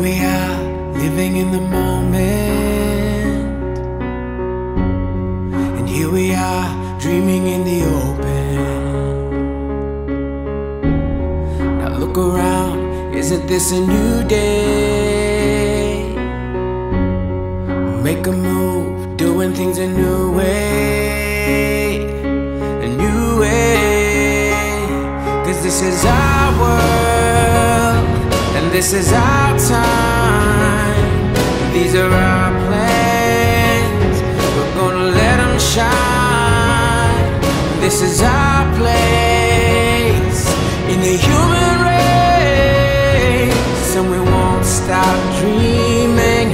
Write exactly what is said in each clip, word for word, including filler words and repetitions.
we are living in the moment, and here we are dreaming in the open. Now look around, isn't this a new day? Make a move, doing things a new way, a new way. 'Cause this is our world, and this is our time, these are our plans, we're gonna let them shine. This is our place in the human race, and we won't stop dreaming,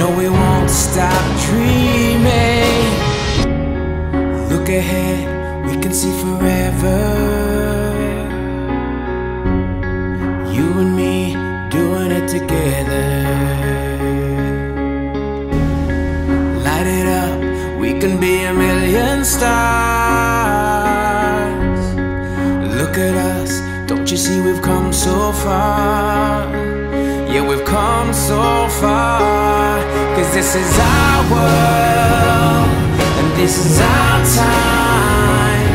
no we won't stop dreaming. Look ahead, we can see forever, you and me doing it together. Light it up, we can be a million stars. Look at us, don't you see we've come so far? Yeah, we've come so far. 'Cause this is our world, and this is our time,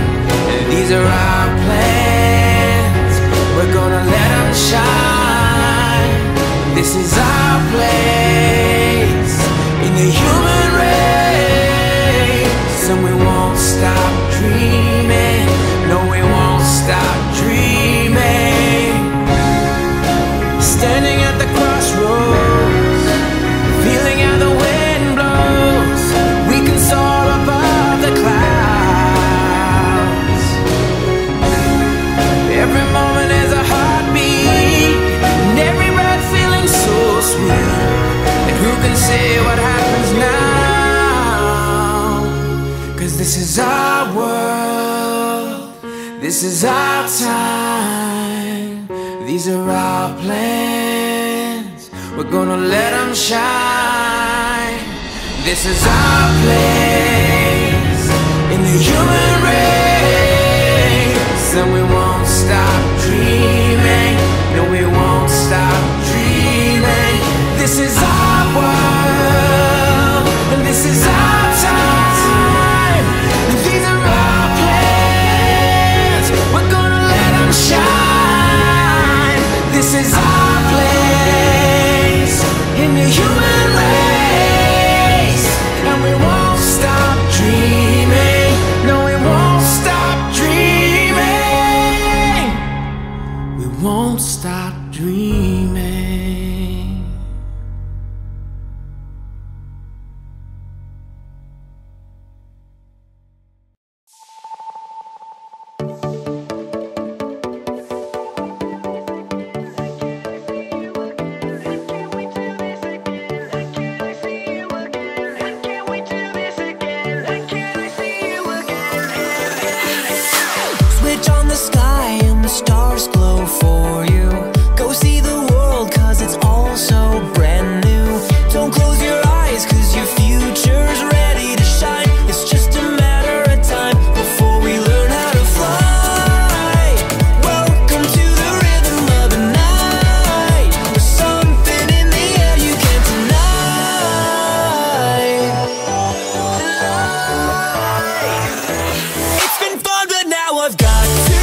and these are our plans, we're gonna let them shine. This is our place in the human race, and we won't stop dreaming, no we won't stop dreaming. Standing at the crossroads, feeling how the wind blows, we can soar above the clouds. Every moment is a heartbeat, and every so sweet, and who can say what happens now? 'Cause this is our world, this is our time, these are our plans, we're gonna let them shine. This is our place in the human race, and we won't stop dreaming, no we won't stop dreaming. This is our world, and this is our time, and these are our plans, we're gonna let them shine. This is our place in the human race, and we won't stop dreaming, no we won't stop dreaming, we won't stop dreaming. It's been fun, but now I've got to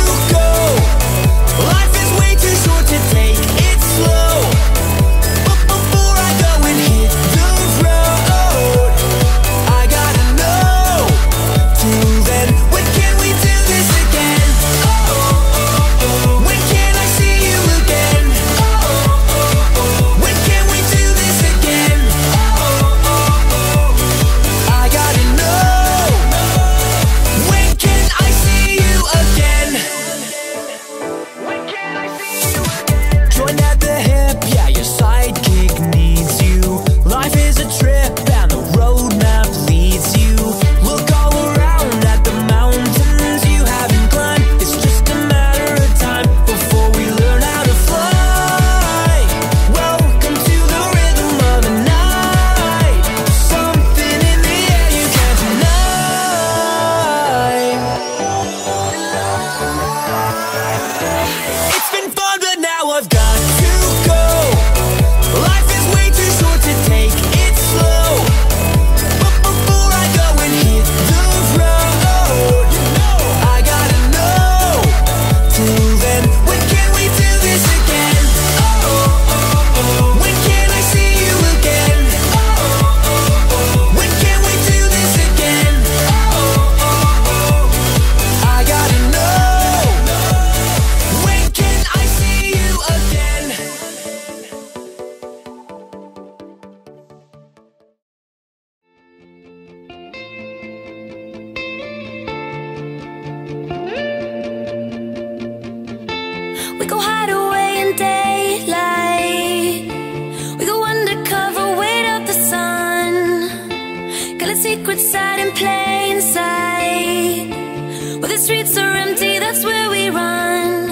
go. Life is Plain sight, where the streets are empty, that's where we run.